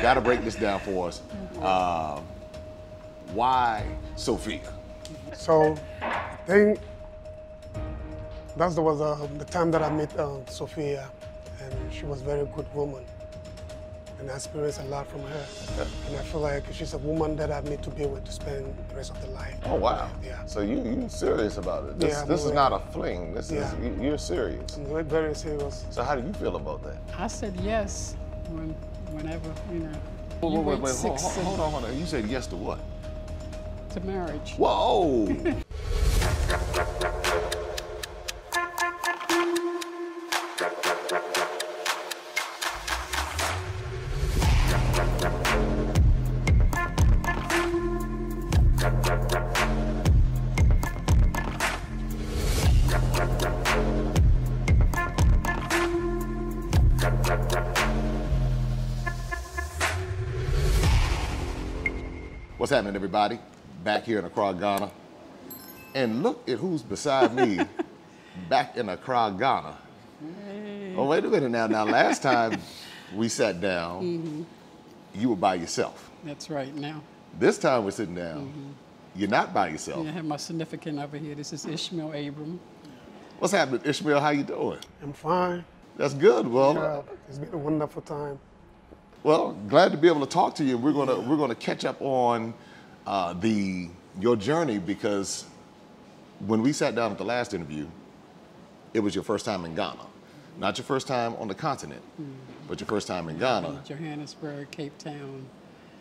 got to break this down for us. Why Sophia? So, I think that was the time that I met Sophia, and she was a very good woman. And I experienced a lot from her. Yeah. And I feel like she's a woman that I need to be with to spend the rest of the life. Oh, wow. Yeah. So you serious about it. This, yeah, this is not a fling. This is, you're serious. I'm very serious. So how do you feel about that? I said yes whenever, you know. Wait, hold on. You said yes to what? To marriage. Whoa! What's happening, everybody? Back here in Accra, Ghana. And look at who's beside me back in Accra, Ghana. Hey. Oh, wait a minute now. Now, last time we sat down, you were by yourself. That's right now. This time we're sitting down, you're not by yourself. Yeah, I have my significant over here. This is Ishmael Abram. What's happening, Ishmael? How you doing? I'm fine. That's good, well. Yeah, it's been a wonderful time. Well, glad to be able to talk to you. We're gonna catch up on your journey, because when we sat down at the last interview, it was your first time in Ghana. Not your first time on the continent, but your first time in Ghana. Johannesburg, Cape Town.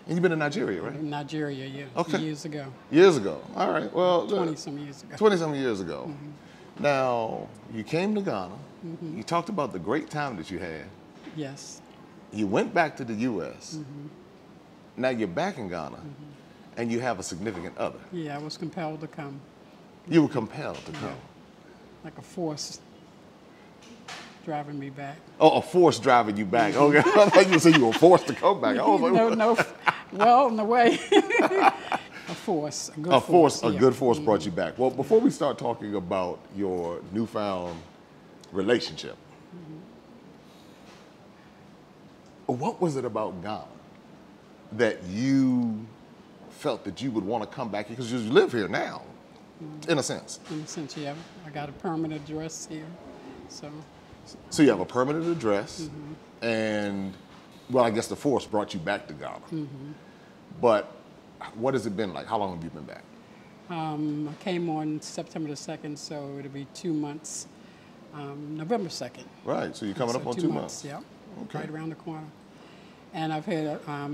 And you've been in Nigeria, right? In Nigeria, yeah. Okay. Years ago. Years ago. All right. Well, 20-some years ago. 20-some years ago. Now, you came to Ghana. You talked about the great time that you had. Yes. You went back to the U.S. Now you're back in Ghana, and you have a significant other. Yeah, I was compelled to come. You were compelled to come. Like a force driving me back. Oh, a force driving you back. Okay, I thought you said you were forced to come back. Oh, no, well, in a way, a force, a good force. A good force brought you back. Well, before we start talking about your newfound relationship, what was it about Ghana that you felt that you would want to come back here? Because you live here now, in a sense. In a sense, yeah. I got a permanent address here, so. So you have a permanent address, and, well, I guess the force brought you back to Ghana. But what has it been like? How long have you been back? I came on September the 2nd, so it'll be 2 months, November 2nd. Right, so you're coming up on 2 months. Yeah. Okay. Right around the corner. And I've had a,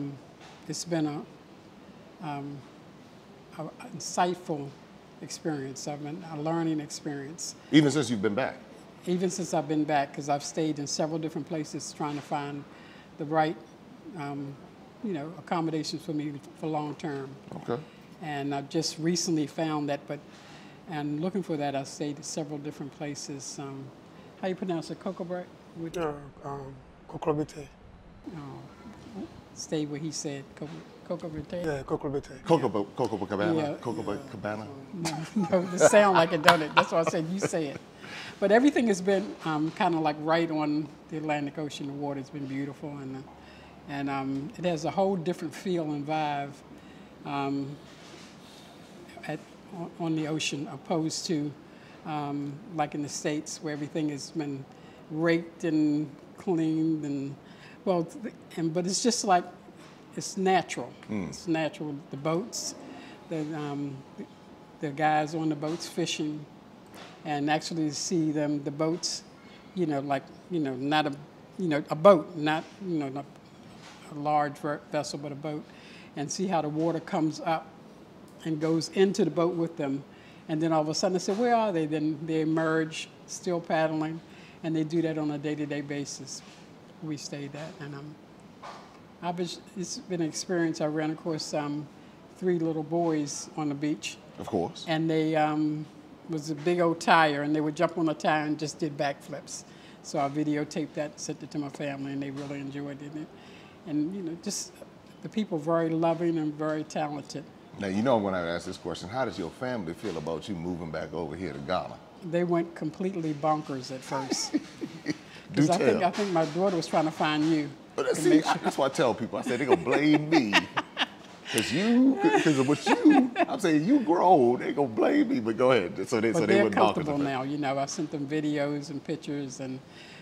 it's been an insightful experience. I've been a learning experience. Even since you've been back? Even since I've been back, because I've stayed in several different places trying to find the right, you know, accommodations for me for long term. Okay. And I've just recently found that, but, and looking for that, I've stayed at several different places. How you pronounce it, Kokobret? Kokrobite. Stay where he said, Kokrobite. Yeah, Kokrobite. Cocobacabana. Cocobacabana. No, it sounds like it, don't it? That's why I said you say it. But everything has been kind of like right on the Atlantic Ocean. The water's been beautiful, and it has a whole different feel and vibe on the ocean, opposed to like in the States, where everything has been raked and cleaned and, well, and but it's just like, it's natural. It's natural. The boats, the guys on the boats fishing, and actually see them, the boats, you know, like, you know, not a, you know, a boat, not, you know, not a large vessel, but a boat, and see how the water comes up and goes into the boat with them. And then all of a sudden I said, where are they? Then they emerge, still paddling. And they do that on a day-to-day basis. We stayed that, and it's been an experience. I ran, of course, 3 little boys on the beach. Of course. And they was a big old tire, and they would jump on the tire and just did backflips. So I videotaped that, sent it to my family, and they really enjoyed it. And you know, just the people very loving and very talented. Now you know when I asked this question, how does your family feel about you moving back over here to Ghana? They went completely bonkers at first. Because I think my daughter was trying to find you. But see, that's why I tell people. I say they're going to blame me. Because of what you, I'm saying you grown, they going to blame me, but go ahead. So they were comfortable now, you know. I sent them videos and pictures, and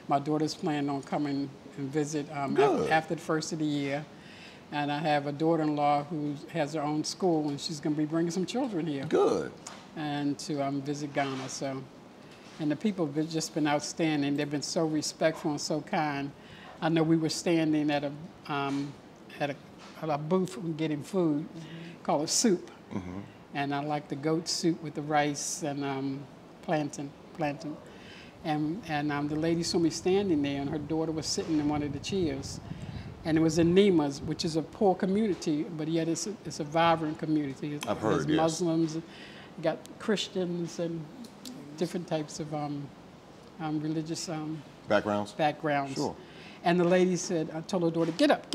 my daughter's planning on coming and visit after the first of the year. And I have a daughter-in-law who has her own school, and she's going to be bringing some children here. Good. And to visit Ghana, so. And the people have just been outstanding. They've been so respectful and so kind. I know we were standing at a booth getting food, called a soup, and I like the goat soup with the rice and plantain. And the lady saw me standing there, and her daughter was sitting in one of the chairs, and it was in Nima's, which is a poor community, but yet it's a vibrant community. I've heard, yes. Muslims, got Christians, and different types of religious backgrounds. Sure. And the lady said, I told her daughter, get up.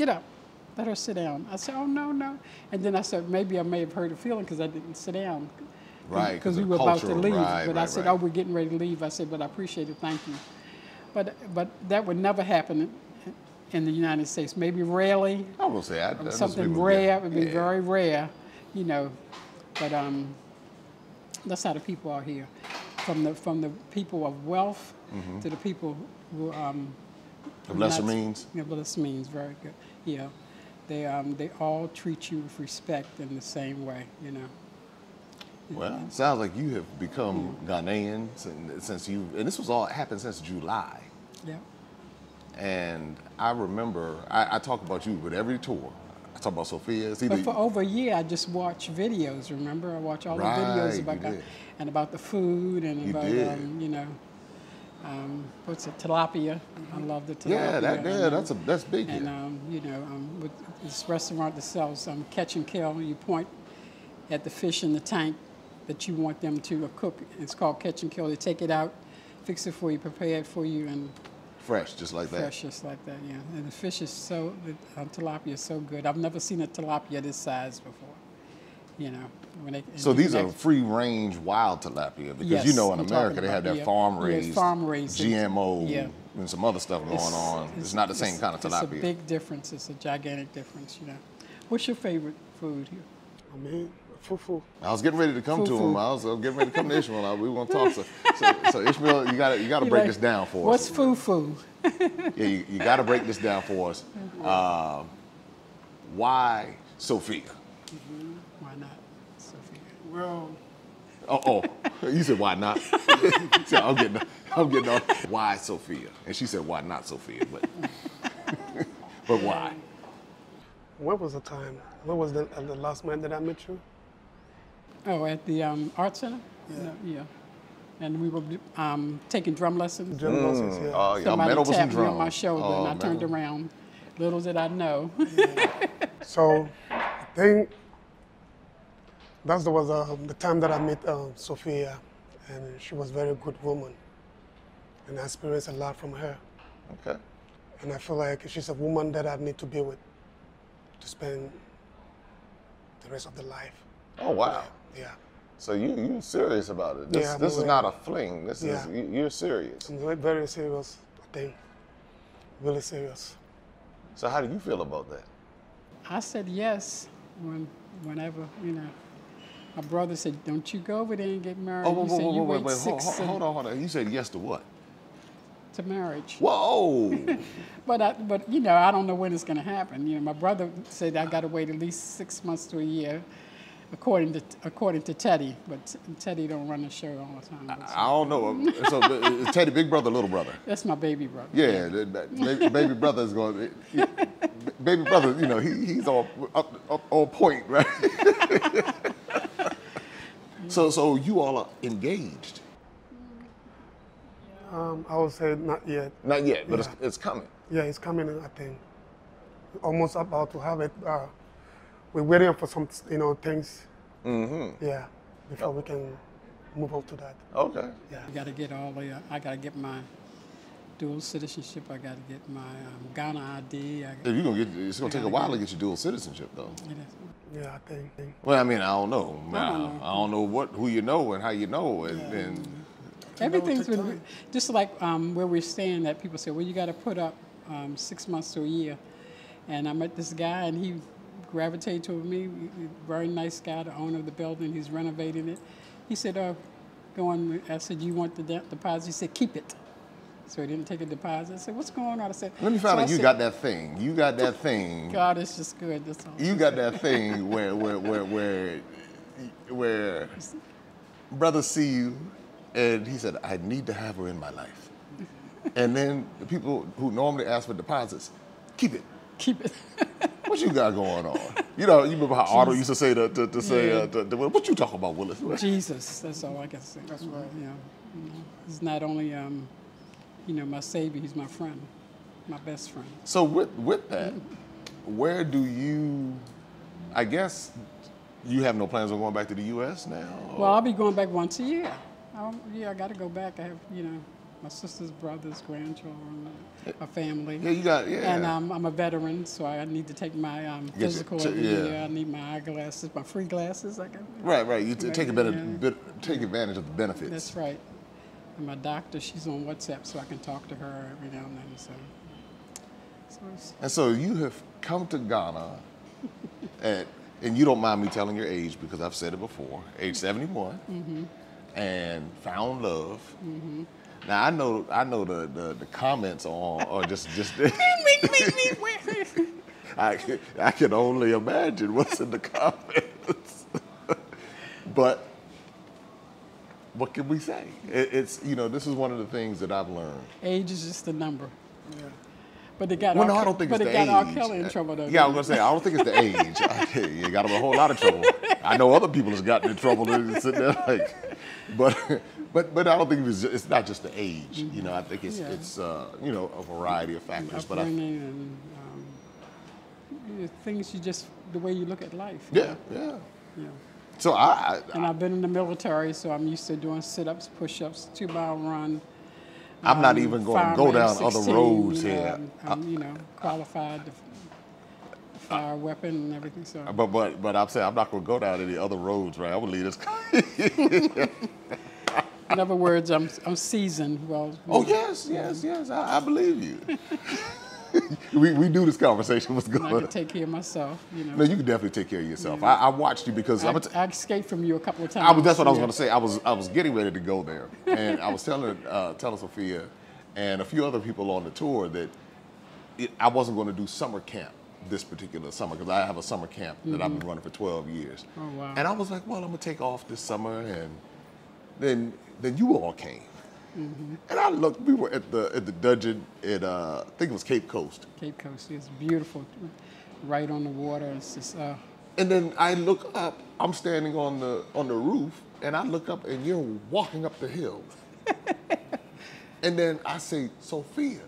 Let her sit down. I said, oh, no. And then I said, maybe I may have hurt a feeling because I didn't sit down. Right. Because we were about to leave. Right, but I said, oh, we're getting ready to leave. I said, but I appreciate it. Thank you. But that would never happen in the United States. Maybe rarely. I will say that. Something rare. It would be very rare, you know. But that's how the people are here. From the people of wealth to the people who... of lesser means? Yeah, lesser means. Very good. Yeah. They all treat you with respect in the same way, you know. Well, it sounds like you have become Ghanaian and this was all happened since July. Yeah. And I remember, I talk about you with every tour. I talk about Sophia. But for over a year, I just watched videos, remember? I watched all the videos about Ghana and about the food and what's it, tilapia? I love the tilapia. Yeah, that's big. And with this restaurant that sells catch and kill, you point at the fish in the tank that you want them to cook. It's called catch and kill. They take it out, fix it for you, prepare it for you, and fresh, just like that. Fresh, just like that. Yeah, and the fish is so tilapia is so good. I've never seen a tilapia this size before. You know, so these are free-range wild tilapia because yes, you know in America they have that farm-raised, GMO, and some other stuff going on. It's not the same kind of tilapia. It's a big difference. It's a gigantic difference. You know, what's your favorite food here? I mean, fufu. I was getting ready to come to him. I was getting ready to come to Ishmael. We were going to talk. So Ishmael, you got to break this down for us. What's fufu? Yeah, you got to break this down for us. Why Sophia? Well, you said why not? So I'm getting on. Why Sophia? And she said why not Sophia? But why? When was the time? When was the last time that I met you? Oh, at the art center. Yeah. And we were taking drum lessons. Drum lessons. Yeah. Somebody tapped me on my shoulder, and I turned around. Little did I know. Yeah. So, I think. That was the time that I met Sophia, and she was a very good woman, and I experienced a lot from her. Okay. And I feel like she's a woman that I need to be with to spend the rest of the life. Oh, wow. Yeah. So you're serious about it. This is not a fling. This is, you're serious. I'm very serious, I think. Really serious. So how do you feel about that? I said yes whenever, you know. My brother said, "Don't you go over there and get married." Oh, wait, hold on. You said yes to what? To marriage. Whoa! but you know, I don't know when it's going to happen. You know, my brother said I got to wait at least 6 months to a year, according to Teddy. But Teddy don't run the show all the time. I don't know. So Teddy, big brother, little brother. That's my baby brother. Yeah, baby brother is going. Yeah, baby brother, you know, he's on point, right? So you all are engaged? I would say not yet. Not yet, but it's coming. Yeah, it's coming, I think. Almost about to have it. We're waiting for some, you know, things. Mm-hmm. Yeah, before we can move on to that. Okay. Yeah. I got to get my dual citizenship. I got to get my Ghana ID. It's going to take a while to get your dual citizenship, though. It is. Yeah, I think. Well, I mean, I don't know. I don't know who you know and how you know, and everything's been just like where we're staying. That people say, well, you got to put up 6 months to a year. And I met this guy, and he gravitated toward me. Very nice guy, the owner of the building. He's renovating it. He said, "Oh, go on." I said, "You want the deposit?" He said, "Keep it." So he didn't take a deposit. I said, "What's going on?" I said, "Let me find out. You got that thing. You got that thing." God, it's just good. That's all. You got that thing where brothers see you, and he said, "I need to have her in my life." And then the people who normally ask for deposits, keep it. Keep it. What you got going on? You know, you remember how Otto used to say to what you talking about, Willis? Jesus, that's all I can say. That's right. Yeah, you know, he's not only you know, my savior, he's my friend, my best friend. So with that, where do you? I guess you have no plans on going back to the U.S. now. Or? Well, I'll be going back once a year. I got to go back. I have, you know, my sister's brothers, grandchildren, my family. Yeah, you got, yeah. And I'm a veteran, so I need to take my physical every year. I need my eyeglasses, my free glasses. I got. Right. You take advantage of the benefits. That's right. And my doctor, she's on WhatsApp, so I can talk to her every now and then. So you have come to Ghana, and you don't mind me telling your age because I've said it before, age 71, and found love. Now I know the comments on or just I can only imagine what's in the comments. But what can we say? It's you know, this is one of the things that I've learned. Age is just a number. Yeah. But it got R. Kelly in trouble though. Yeah, I was gonna say I don't think it's the age. You got him a whole lot of trouble. I know other people has gotten in trouble sitting there like, but I don't think it's not just the age. You know, I think it's you know, a variety of factors. But things you just the way you look at life. Yeah. So I've been in the military, so I'm used to doing sit-ups, push-ups, 2-mile run. I'm not even going to go down 16, other roads here. I'm you know, qualified to fire a weapon and everything. So. But I'm saying I'm not going to go down any other roads, right? I'm going to leave this. In other words, I'm seasoned. Well. Oh yes. I believe you. We knew this conversation was good. I could take care of myself, you know. No, you can definitely take care of yourself. Yeah. I watched you because I escaped from you a couple of times. That's what I was going to say. I was getting ready to go there, and I was telling Sophia and a few other people on the tour that I wasn't going to do summer camp this particular summer because I have a summer camp that I've been running for 12 years. Oh wow! And I was like, well, I'm gonna take off this summer, and then you all came. And I looked. We were at the dungeon at I think it was Cape Coast. Cape Coast is beautiful, right on the water. It's just. And then I look up. I'm standing on the roof, and I look up, and you're walking up the hill. And then I say, Sophia,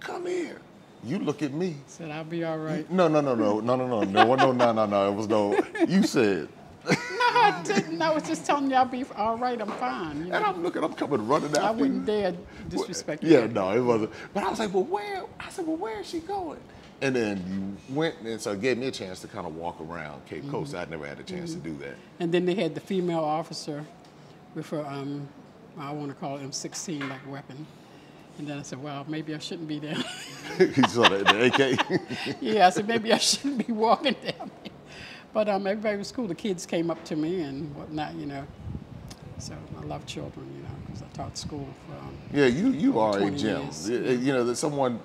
come here. You look at me. I said, I'll be all right. No. It was no. You said. No, I didn't. I was just telling you I'll be all right. I'm fine. You know? And I'm coming running after you. I wouldn't dare disrespect you. Yeah, no, it wasn't. But I was like, well, where is she going? And then you went, and so it gave me a chance to kind of walk around Cape Coast. I'd never had a chance to do that. And then they had the female officer with her, I want to call it M16 like weapon. And then I said, well, maybe I shouldn't be there. You saw that in the AK? Yeah, I said, maybe I shouldn't be walking down there. But everybody was cool. The kids came up to me and whatnot, you know. So I love children, you know, because I taught school for you are a gem. Years. You know, someone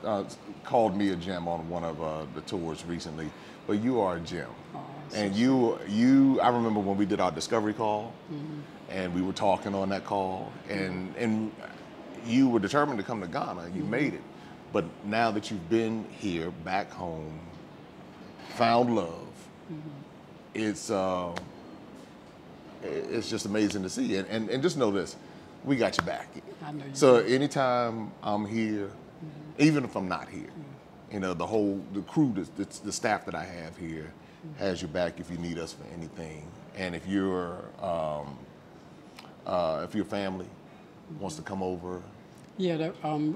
called me a gem on one of the tours recently, but you are a gem. Oh, and you, I remember when we did our discovery call, and we were talking on that call, and you were determined to come to Ghana. You made it, but now that you've been here, back home, found love. It's just amazing to see. And just know this, we got your back. I know you so do. Anytime I'm here, even if I'm not here, you know, the crew, the staff that I have here has your back if you need us for anything. And if your family wants to come over. Yeah,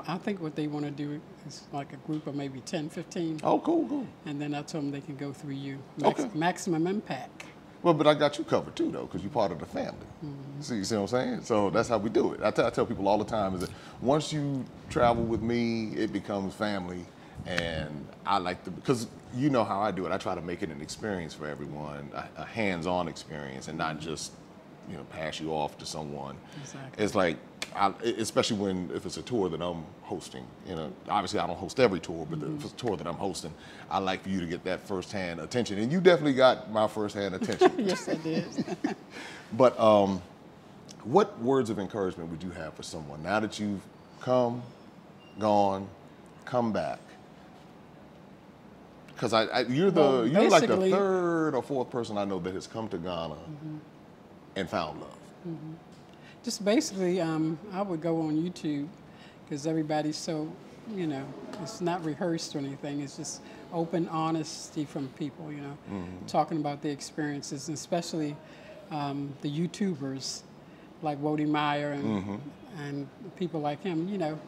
I think what they want to do is like a group of maybe 10, 15. Oh, cool. And then I told them they can go through you. Maximum Impact. Well, but I got you covered too, though, because you're part of the family. So you see what I'm saying? So that's how we do it. I tell people all the time is that once you travel with me, it becomes family. And I like to, because you know how I do it, I try to make it an experience for everyone, a hands-on experience, and not just, you know, pass you off to someone. Exactly. It's like, especially when, if it's a tour that I'm hosting, you know, obviously I don't host every tour, but if it's a tour that I'm hosting, I like for you to get that firsthand attention. And you definitely got my firsthand attention. Yes, I did. But what words of encouragement would you have for someone now that you've come, gone, come back? Because you're like the third or fourth person I know that has come to Ghana and found love. Just basically, I would go on YouTube because everybody's so, you know, it's not rehearsed or anything. It's just open honesty from people, you know, talking about their experiences, and especially the YouTubers like Wode Maya and people like him, you know.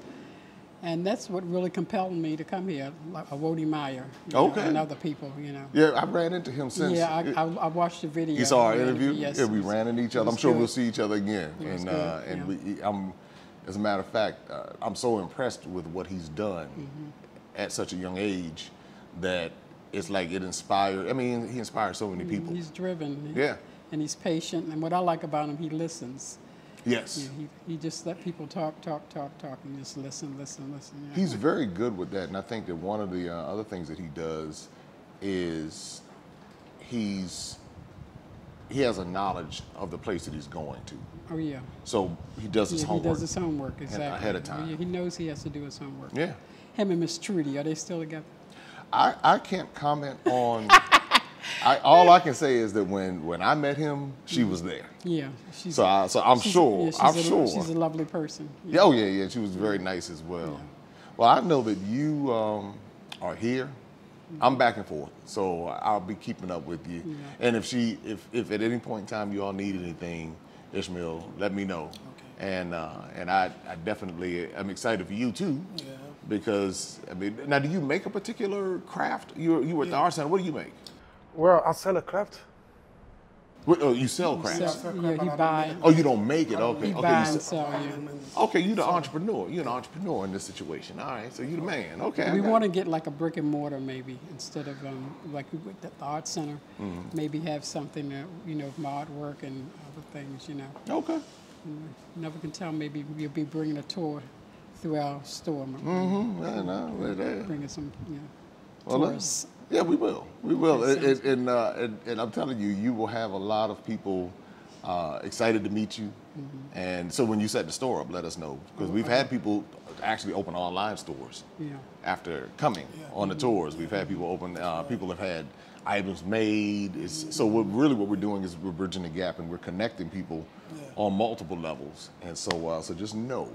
And that's what really compelled me to come here, like Wode Maya, and other people, you know. Yeah, I ran into him since. Yeah, I watched the video. You saw our interview? Yes, yeah, we ran into each other. I'm sure we'll see each other again. And as a matter of fact, I'm so impressed with what he's done at such a young age that it's like it inspired. I mean, he inspired so many people. He's driven. Yeah. And he's patient. And what I like about him, he listens. Yes. Yeah, he just let people talk, and just listen. You know? He's very good with that, and I think that one of the other things that he does is he has a knowledge of the place that he's going to. Oh, yeah. So he does his homework. He does his homework, exactly. Ahead of time. He knows he has to do his homework. Yeah. Him and Miss Trudy, are they still together? I can't comment on... all I can say is that when I met him, she was there. Yeah, I'm sure. She's a lovely person. Yeah. Oh yeah, yeah. She was very nice as well. Yeah. Well, I know that you are here. I'm back and forth, so I'll be keeping up with you. Yeah. And if at any point in time you all need anything, Ishmael, let me know. Okay. And I definitely am excited for you too. Yeah. Because I mean, now do you make a particular craft? You were at the art center. What do you make? Well, I sell a craft. Wait, oh, you sell crafts? Yeah, you buy. Oh, you don't make it? Okay. You buy and sell, yeah. Okay, you're the entrepreneur. You're an entrepreneur in this situation. All right, so you're the man. Okay. We want to get like a brick and mortar maybe instead of like the art center. Maybe have something that, you know, my artwork and other things, you know. Okay. You never can tell. Maybe we'll be bringing a tour through our store. Bringing some, you know, tourists. Yeah, we will. We will. And I'm telling you, you will have a lot of people excited to meet you. And so when you set the store up, let us know. Because we've had people actually open online stores after coming on the tours. We've had people open, people have had items made. So what we're doing is we're bridging the gap and we're connecting people on multiple levels. And so, so just know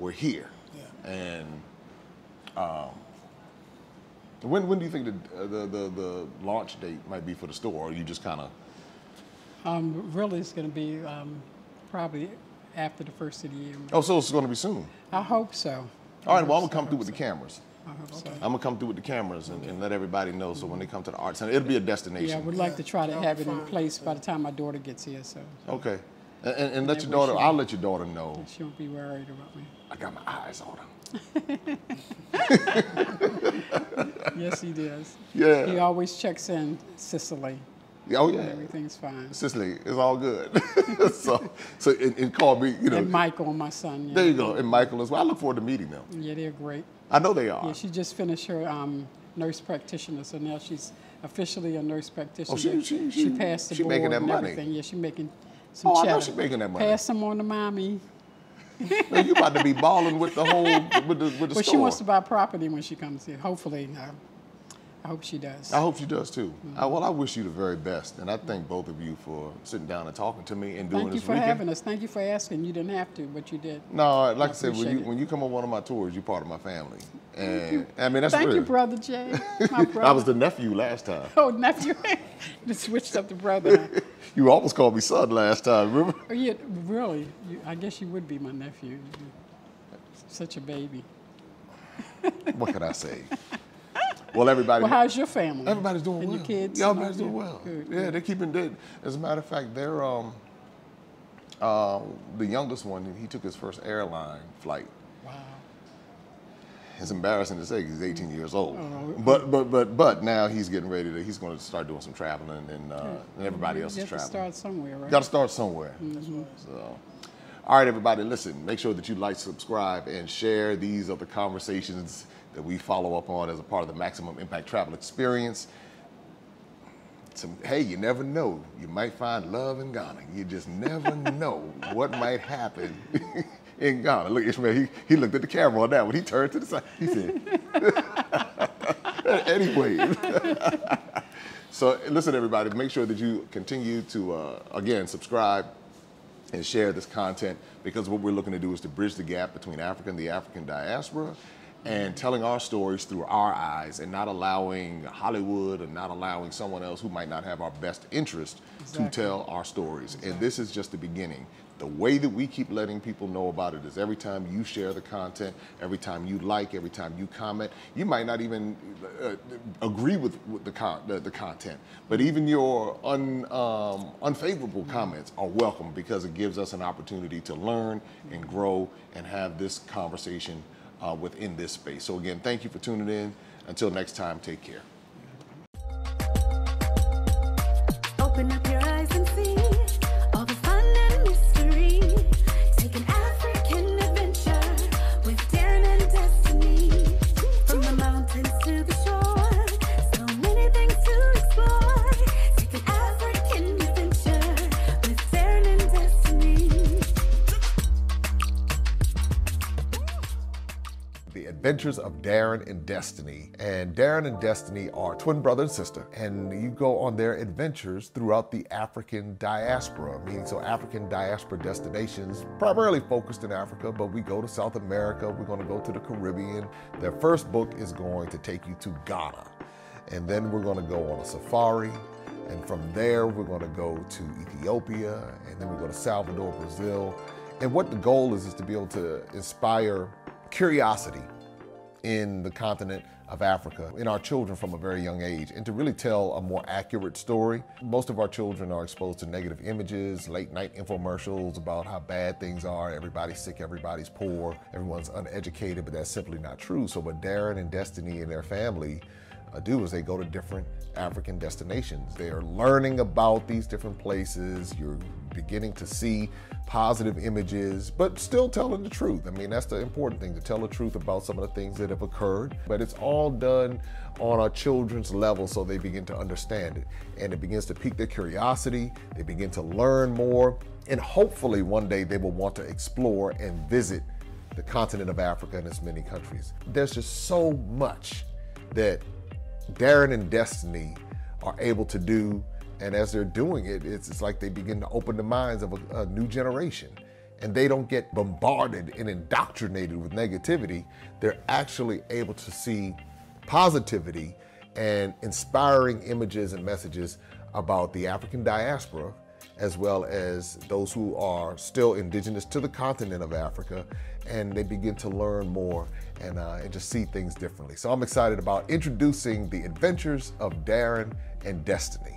we're here. Yeah. And... When do you think the launch date might be for the store? Or are you just kind of... really, it's going to be probably after the first of the year. Oh, so it's going to be soon? I hope so. All right, well, I'm going to come through with the cameras. I hope so. I'm going to come through with the cameras and let everybody know. So when they come to the art center, it'll be a destination. Yeah, I would like to try to have it in place by the time my daughter gets here. So. Okay. And let your daughter, I'll let your daughter know. She won't be worried about me. I got my eyes on him. Yes, he does. Yeah. He always checks in Sicily. Oh, yeah. Everything's fine. Sicily, it's all good. so call me, you know. And Michael, my son. Yeah. There you go. And Michael as well. I look forward to meeting them. Yeah, they're great. I know they are. Yeah, she just finished her nurse practitioner, so now she's officially a nurse practitioner. Oh, she passed the board making that money. Everything. Yeah, she's making... I know she's making that money. Pass some on to mommy. No, you about to be balling with the whole with the store. She wants to buy property when she comes here. Hopefully, I hope she does. I hope she does too. Well, I wish you the very best, and I thank both of you for sitting down and talking to me and doing this. Thank you for having us. Thank you for asking. You didn't have to, but you did. No, like I said, when you come on one of my tours, you're part of my family. And I mean, that's real. Thank you, Brother Jay. My brother. I was the nephew last time. Oh, nephew. You switched up the brother. You almost called me son last time, remember? Oh, yeah, really. I guess you would be my nephew. You're such a baby. What could I say? Well, everybody. Well, how's your family? Everybody's doing well. And your kids? Yeah, everybody's doing well. Good, yeah, good. They're keeping dead. As a matter of fact, they're the youngest one. He took his first airline flight. Wow. It's embarrassing to say because he's 18 years old. Oh. But now he's getting ready to, he's going to start doing some traveling and everybody else is traveling. You got to start somewhere, right? Got to start somewhere. Mm-hmm. So, all right, everybody, listen, make sure that you like, subscribe, and share. These are the conversations that we follow up on as a part of the Maximum Impact Travel Experience. Hey, you never know. You might find love in Ghana. You just never know what might happen in Ghana. Look, Ishmael, he looked at the camera on that one. He turned to the side. He said, anyway. So listen, everybody, make sure that you continue to, again, subscribe and share this content, because what we're looking to do is to bridge the gap between Africa and the African diaspora, and telling our stories through our eyes and not allowing Hollywood and not allowing someone else who might not have our best interest to tell our stories. Exactly. And this is just the beginning. The way that we keep letting people know about it is every time you share the content, every time you like, every time you comment. You might not even agree with the content, but even your unfavorable comments are welcome, because it gives us an opportunity to learn and grow and have this conversation within this space. So again, thank you for tuning in. Until next time, take care. Open up your eyes and see all the fun and mystery. Take an African adventure with Darren and Destiny. From the mountains to the shore, so many things to explore. Take an African adventure with Darren and Destiny. The Adventures of Darren and Destiny. And Darren and Destiny are twin brother and sister, and you go on their adventures throughout the African diaspora, meaning so African diaspora destinations, primarily focused in Africa, but we go to South America, we're going to go to the Caribbean. Their first book is going to take you to Ghana, and then we're going to go on a safari, and from there we're going to go to Ethiopia, and then we go to Salvador, Brazil. And what the goal is to be able to inspire curiosity in the continent of Africa, in our children from a very young age, and to really tell a more accurate story. Most of our children are exposed to negative images, late night infomercials about how bad things are, everybody's sick, everybody's poor, everyone's uneducated, but that's simply not true. So what Darren and Destiny and their family do is they go to different African destinations. They are learning about these different places. You're beginning to see positive images, but still telling the truth. I mean, that's the important thing, to tell the truth about some of the things that have occurred. But it's all done on our children's level, so they begin to understand it. And it begins to pique their curiosity. They begin to learn more. And hopefully one day they will want to explore and visit the continent of Africa and its many countries. There's just so much that Darren and Destiny are able to do, and as they're doing it, it's like they begin to open the minds of a new generation, and they don't get bombarded and indoctrinated with negativity. They're actually able to see positivity and inspiring images and messages about the African diaspora, as well as those who are still indigenous to the continent of Africa, and they begin to learn more and just see things differently. So I'm excited about introducing the Adventures of Darren and Destiny.